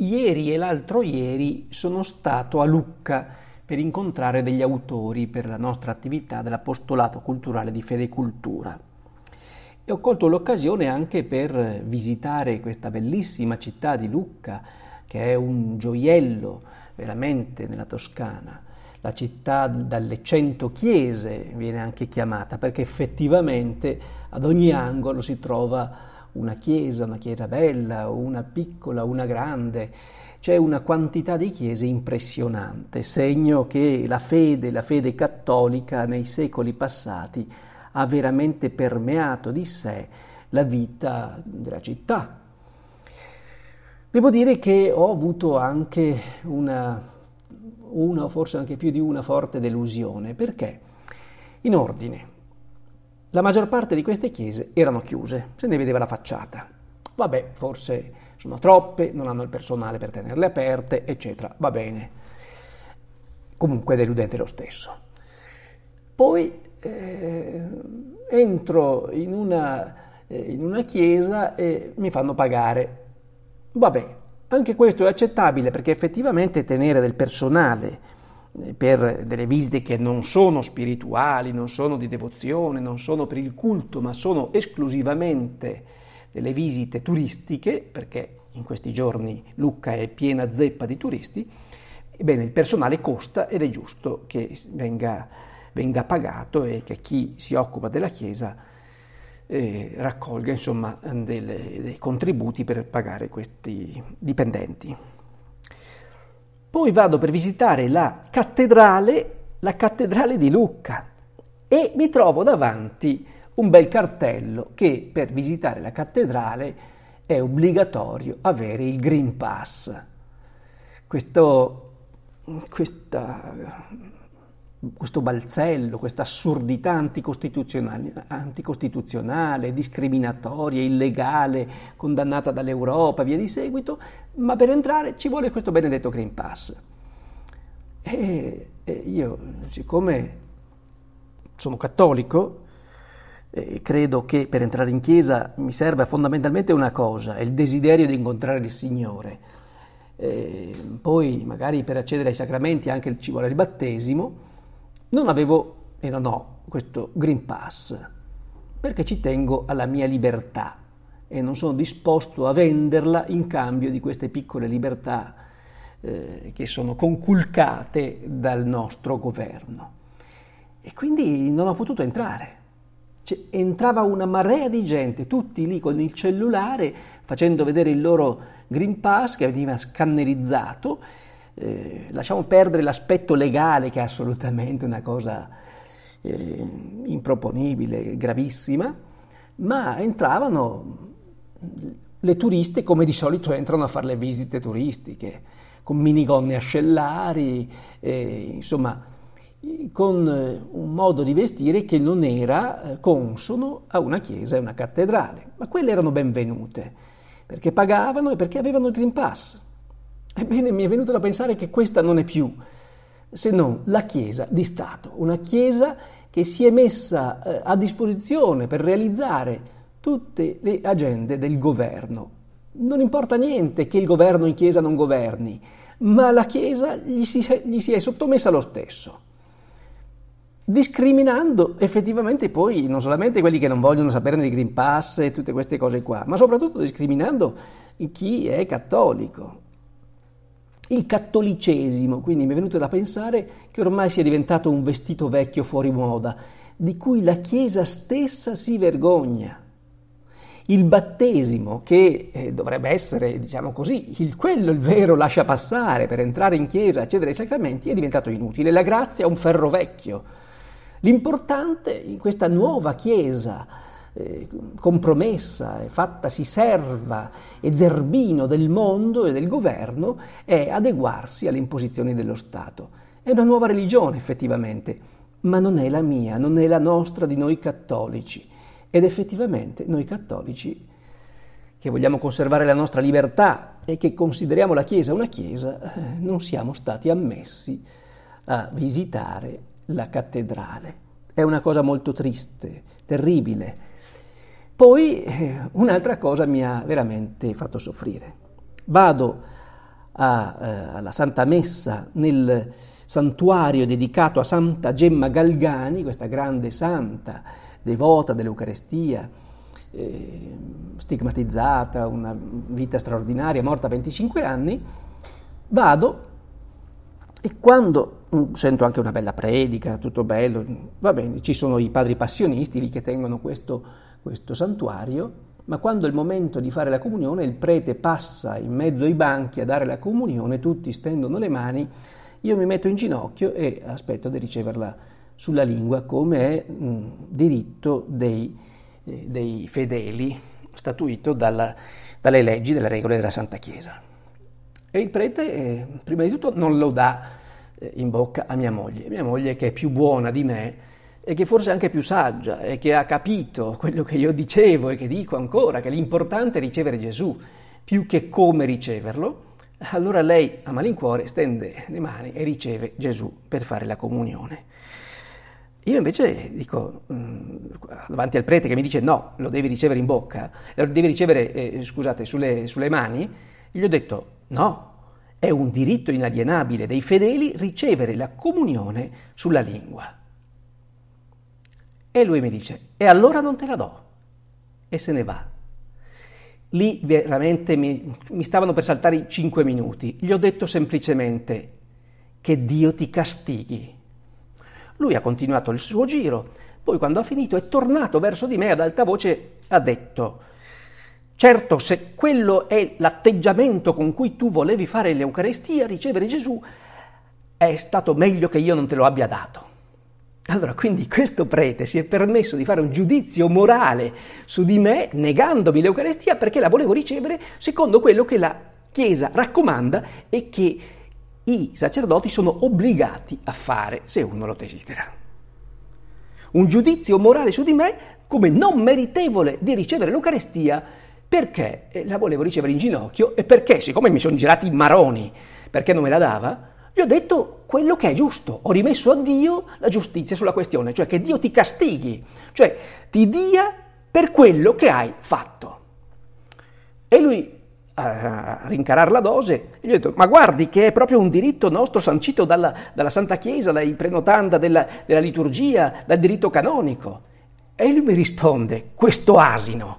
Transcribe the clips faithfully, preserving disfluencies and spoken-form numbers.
Ieri e l'altro ieri sono stato a Lucca per incontrare degli autori per la nostra attività dell'Apostolato Culturale di Fede e Cultura. E ho colto l'occasione anche per visitare questa bellissima città di Lucca, che è un gioiello veramente nella Toscana. La città dalle cento chiese viene anche chiamata, perché effettivamente ad ogni angolo si trova una chiesa, una chiesa bella, una piccola, una grande, c'è una quantità di chiese impressionante, segno che la fede, la fede cattolica nei secoli passati ha veramente permeato di sé la vita della città. Devo dire che ho avuto anche una, una o forse anche più di una forte delusione, perché in ordine. La maggior parte di queste chiese erano chiuse, se ne vedeva la facciata. Vabbè, forse sono troppe, non hanno il personale per tenerle aperte, eccetera, va bene. Comunque deludente lo stesso. Poi eh, entro in una, eh, in una chiesa e mi fanno pagare. Vabbè, anche questo è accettabile, perché effettivamente tenere del personale per delle visite che non sono spirituali, non sono di devozione, non sono per il culto, ma sono esclusivamente delle visite turistiche, perché in questi giorni Lucca è piena zeppa di turisti, ebbene il personale costa ed è giusto che venga, venga pagato e che chi si occupa della chiesa eh, raccolga insomma delle, dei contributi per pagare questi dipendenti. Poi vado per visitare la cattedrale, la cattedrale di Lucca, e mi trovo davanti un bel cartello che per visitare la cattedrale è obbligatorio avere il Green Pass. Questo, questa, questo balzello, questa assurdità anticostituzionale, anticostituzionale, discriminatoria, illegale, condannata dall'Europa, via di seguito, ma per entrare ci vuole questo benedetto Green Pass. E, e io, siccome sono cattolico, eh, credo che per entrare in chiesa mi serva fondamentalmente una cosa, il desiderio di incontrare il Signore. Eh, poi magari per accedere ai sacramenti anche ci vuole il battesimo. Non avevo e non ho questo Green Pass, perché ci tengo alla mia libertà e non sono disposto a venderla in cambio di queste piccole libertà eh, che sono conculcate dal nostro governo. E quindi non ho potuto entrare. Cioè, entrava una marea di gente, tutti lì con il cellulare, facendo vedere il loro Green Pass che veniva scannerizzato. Eh, lasciamo perdere l'aspetto legale, che è assolutamente una cosa eh, improponibile, gravissima, ma entravano le turiste come di solito entrano a fare le visite turistiche, con minigonne ascellari, eh, insomma, con un modo di vestire che non era consono a una chiesa e una cattedrale. Ma quelle erano benvenute, perché pagavano e perché avevano il Green Pass. Ebbene, mi è venuto da pensare che questa non è più, se non la Chiesa di Stato, una Chiesa che si è messa a disposizione per realizzare tutte le agende del governo. Non importa niente che il governo in Chiesa non governi, ma la Chiesa gli si, gli si è sottomessa lo stesso, discriminando effettivamente poi non solamente quelli che non vogliono saperne di Green Pass e tutte queste cose qua, ma soprattutto discriminando chi è cattolico. Il cattolicesimo, quindi mi è venuto da pensare che ormai sia diventato un vestito vecchio fuori moda, di cui la Chiesa stessa si vergogna. Il battesimo, che eh, dovrebbe essere, diciamo così, il, quello il vero lascia passare per entrare in Chiesa, accedere ai sacramenti, è diventato inutile. La grazia è un ferro vecchio. L'importante in questa nuova Chiesa, compromessa, fattasi serva e zerbino del mondo e del governo, è adeguarsi alle imposizioni dello Stato. È una nuova religione effettivamente, ma non è la mia, non è la nostra di noi cattolici. Ed effettivamente noi cattolici, che vogliamo conservare la nostra libertà e che consideriamo la Chiesa una Chiesa, non siamo stati ammessi a visitare la cattedrale. È una cosa molto triste, terribile. Poi un'altra cosa mi ha veramente fatto soffrire. Vado a, eh, alla Santa Messa nel santuario dedicato a Santa Gemma Galgani, questa grande santa devota dell'Eucarestia, eh, stigmatizzata, una vita straordinaria, morta a venticinque anni, vado e quando sento anche una bella predica, tutto bello, va bene, ci sono i padri passionisti lì che tengono questo, questo santuario, ma quando è il momento di fare la comunione il prete passa in mezzo ai banchi a dare la comunione, tutti stendono le mani, io mi metto in ginocchio e aspetto di riceverla sulla lingua, come è mh, diritto dei, eh, dei fedeli, statuito dalla, dalle leggi, dalle regole della Santa Chiesa. E il prete, eh, prima di tutto, non lo dà eh, in bocca a mia moglie, mia moglie che è più buona di me e che forse è anche più saggia e che ha capito quello che io dicevo e che dico ancora, che l'importante è ricevere Gesù più che come riceverlo. Allora lei a malincuore stende le mani e riceve Gesù per fare la comunione. Io invece dico, davanti al prete che mi dice no, lo devi ricevere in bocca, lo devi ricevere, eh, scusate, sulle, sulle mani, gli ho detto no, è un diritto inalienabile dei fedeli ricevere la comunione sulla lingua. E lui mi dice, e allora non te la do, e se ne va. Lì veramente mi, mi stavano per saltare i cinque minuti, gli ho detto semplicemente che Dio ti castighi. Lui ha continuato il suo giro, poi quando ha finito è tornato verso di me ad alta voce, ha detto certo se quello è l'atteggiamento con cui tu volevi fare l'Eucarestia, ricevere Gesù, è stato meglio che io non te lo abbia dato. Allora, quindi questo prete si è permesso di fare un giudizio morale su di me, negandomi l'Eucarestia perché la volevo ricevere secondo quello che la Chiesa raccomanda e che i sacerdoti sono obbligati a fare se uno lo desidera. Un giudizio morale su di me come non meritevole di ricevere l'Eucarestia perché la volevo ricevere in ginocchio e perché, siccome mi sono girati i maroni perché non me la dava, gli ho detto quello che è giusto, ho rimesso a Dio la giustizia sulla questione, cioè che Dio ti castighi, cioè ti dia per quello che hai fatto. E lui, a rincarare la dose, gli ho detto, ma guardi che è proprio un diritto nostro sancito dalla, dalla Santa Chiesa, dai prenotanda della, della liturgia, dal diritto canonico. E lui mi risponde, questo asino,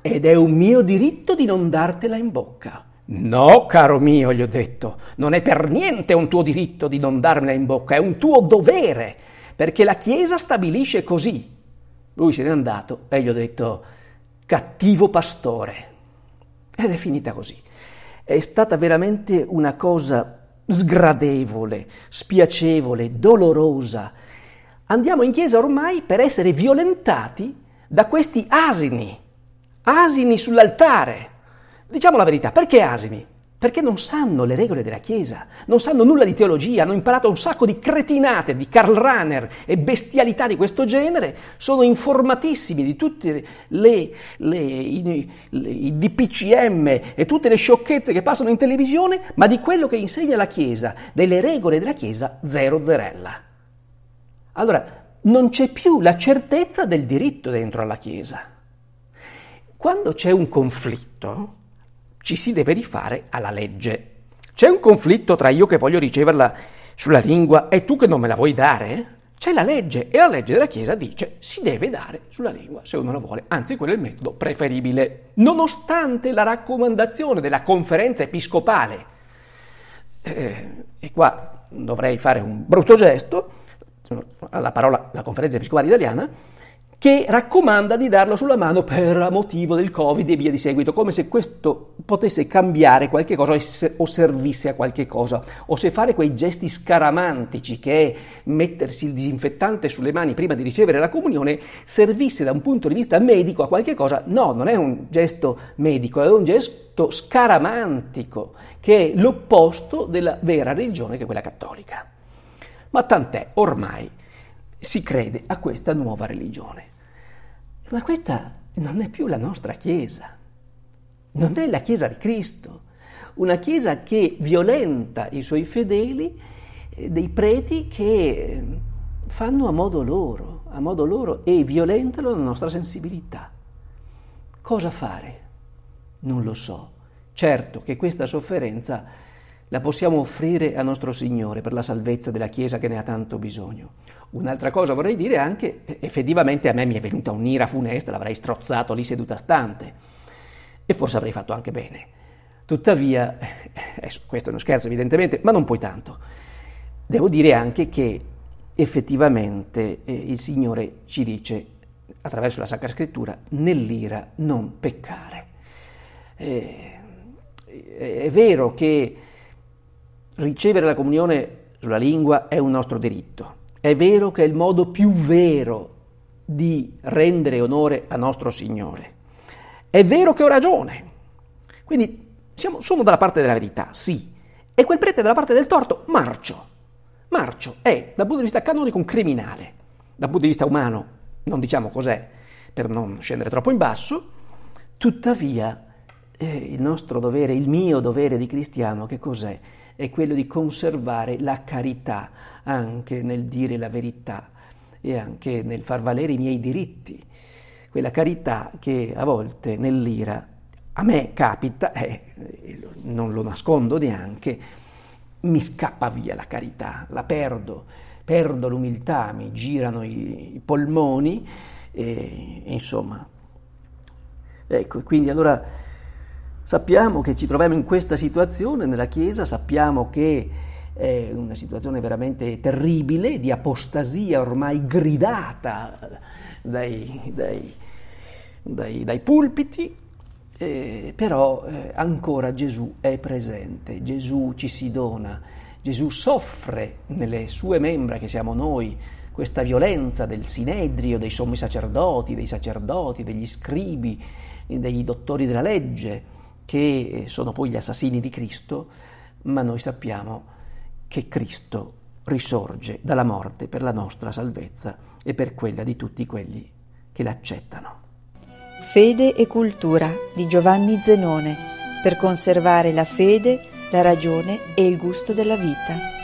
ed è un mio diritto di non dartela in bocca. No, caro mio, gli ho detto, non è per niente un tuo diritto di non darmela in bocca, è un tuo dovere, perché la Chiesa stabilisce così. Lui se n'è andato e gli ho detto, cattivo pastore. Ed è finita così. È stata veramente una cosa sgradevole, spiacevole, dolorosa. Andiamo in Chiesa ormai per essere violentati da questi asini, asini sull'altare. Diciamo la verità, perché asini? Perché non sanno le regole della Chiesa, non sanno nulla di teologia, hanno imparato un sacco di cretinate di Karl Rahner e bestialità di questo genere, sono informatissimi di tutti le, le, i, le, i D P C M e tutte le sciocchezze che passano in televisione, ma di quello che insegna la Chiesa, delle regole della Chiesa, zero zerella. Allora, non c'è più la certezza del diritto dentro alla Chiesa. Quando c'è un conflitto, ci si deve rifare alla legge. C'è un conflitto tra io che voglio riceverla sulla lingua e tu che non me la vuoi dare? C'è la legge e la legge della Chiesa dice si deve dare sulla lingua se uno la vuole, anzi quello è il metodo preferibile. Nonostante la raccomandazione della Conferenza Episcopale, eh, e qua dovrei fare un brutto gesto, alla parola la Conferenza Episcopale Italiana, che raccomanda di darlo sulla mano per motivo del Covid e via di seguito, come se questo potesse cambiare qualche cosa o servisse a qualche cosa, o se fare quei gesti scaramantici che è mettersi il disinfettante sulle mani prima di ricevere la comunione servisse da un punto di vista medico a qualche cosa. No, non è un gesto medico, è un gesto scaramantico che è l'opposto della vera religione, che è quella cattolica. Ma tant'è, ormai si crede a questa nuova religione. Ma questa non è più la nostra Chiesa, non è la Chiesa di Cristo, una Chiesa che violenta i suoi fedeli, dei preti che fanno a modo loro, a modo loro e violentano la nostra sensibilità. Cosa fare? Non lo so. Certo che questa sofferenza la possiamo offrire a nostro Signore per la salvezza della Chiesa che ne ha tanto bisogno. Un'altra cosa vorrei dire anche, effettivamente a me mi è venuta un'ira funesta, l'avrei strozzato lì seduta stante e forse avrei fatto anche bene. Tuttavia, adesso, questo è uno scherzo evidentemente, ma non poi tanto. Devo dire anche che effettivamente eh, il Signore ci dice, attraverso la Sacra Scrittura, nell'ira non peccare. Eh, è vero che ricevere la comunione sulla lingua è un nostro diritto, è vero che è il modo più vero di rendere onore a nostro Signore, è vero che ho ragione, quindi siamo, sono dalla parte della verità, sì, e quel prete è dalla parte del torto, marcio. Marcio è, dal punto di vista canonico, un criminale, dal punto di vista umano non diciamo cos'è per non scendere troppo in basso, tuttavia eh, il nostro dovere, il mio dovere di cristiano che cos'è? È quello di conservare la carità anche nel dire la verità e anche nel far valere i miei diritti, quella carità che a volte nell'ira a me capita, eh, non lo nascondo neanche, mi scappa via la carità, la perdo, perdo l'umiltà, mi girano i, i polmoni, e, e insomma, ecco, quindi allora... Sappiamo che ci troviamo in questa situazione nella Chiesa, sappiamo che è una situazione veramente terribile, di apostasia ormai gridata dai, dai, dai, dai pulpiti, eh, però eh, ancora Gesù è presente, Gesù ci si dona, Gesù soffre nelle sue membra che siamo noi, questa violenza del Sinedrio, dei sommi sacerdoti, dei sacerdoti, degli scribi, dei dottori della legge, che sono poi gli assassini di Cristo, ma noi sappiamo che Cristo risorge dalla morte per la nostra salvezza e per quella di tutti quelli che l'accettano. Fede e cultura di Giovanni Zenone, per conservare la fede, la ragione e il gusto della vita.